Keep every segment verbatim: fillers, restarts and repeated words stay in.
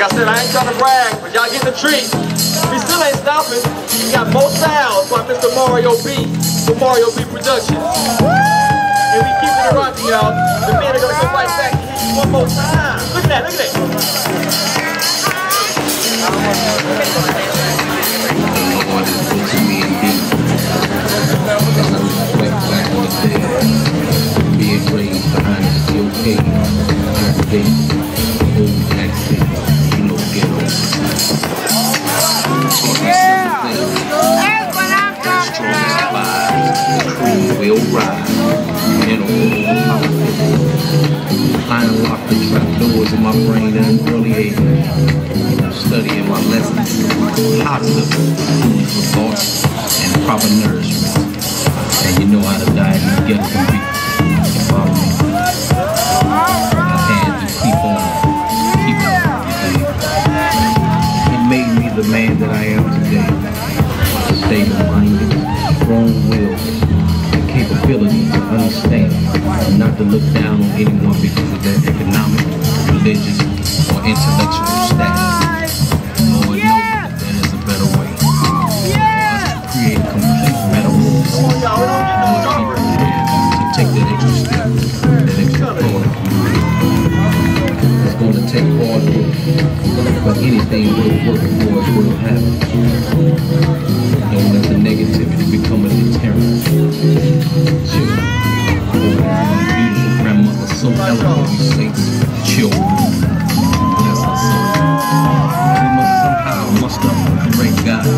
Like I said, I ain't trying to brag, but y'all get the treat. We still ain't stopping. We got more sounds by Mister Mario B from Mario B Productions. And we keep it rocking, y'all. The men are gonna go right back and hit you one more time. Look at that, look at that. Being raised behind the steel cage, I think old Jackson. We'll ride, you know, I unlock the trap doors in my brain at an early age, studying my lessons, hot living, for thoughts, and proper nourishment, and you know how to diet and get some beats, you follow me? I had to keep on, keep on, it made me the man that I am today, stable-minded, strong-willed, capability to understand and not to look down on anyone because of their economic, religious, or intellectual status. Lord knows that there's a better way to create complete metamorphosis. To take that extra step, that extra forward. It's going to take hard work, but anything worth working for is worth having. Don't let the negativity become a deterrent. So eloquently states, children, bless us all. We must somehow muster up great guys,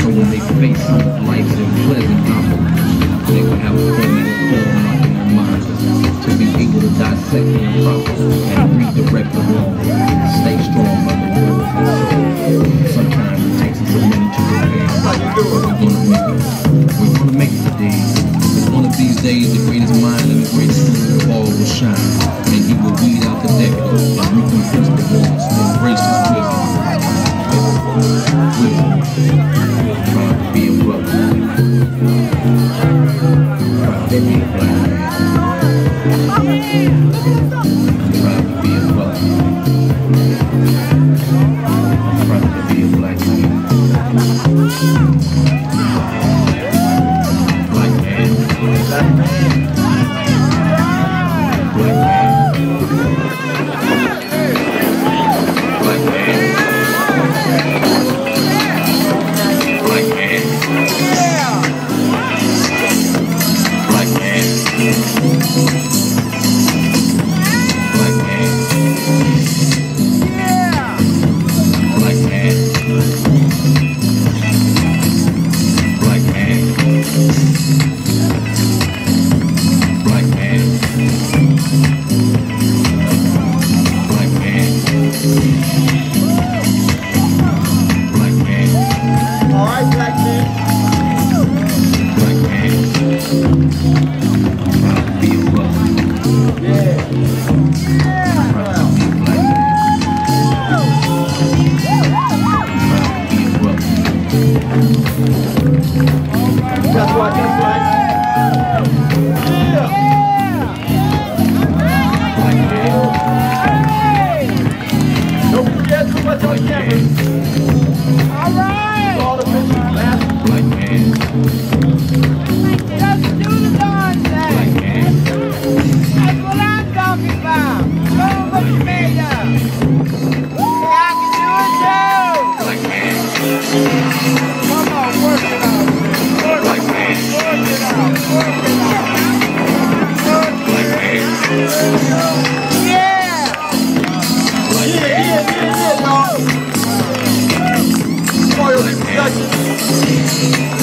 so when they face life in pleasant conflict, they will have a permanent form in their minds to be able to dissect their problems and redirect the wrong. Stay strong, by the world. Sometimes it takes us a minute to prepare, but we're gonna make it. We're gonna make it today. One of these days, the greatest mind and the greatest will shine, and he will weed out the negative and reconfess the walls and embrace his wisdom. Wisdom. Proud to be a brother. Proud to be a black man. Proud to be a brother. Proud to be a black man. Black man. Black man. Thank you.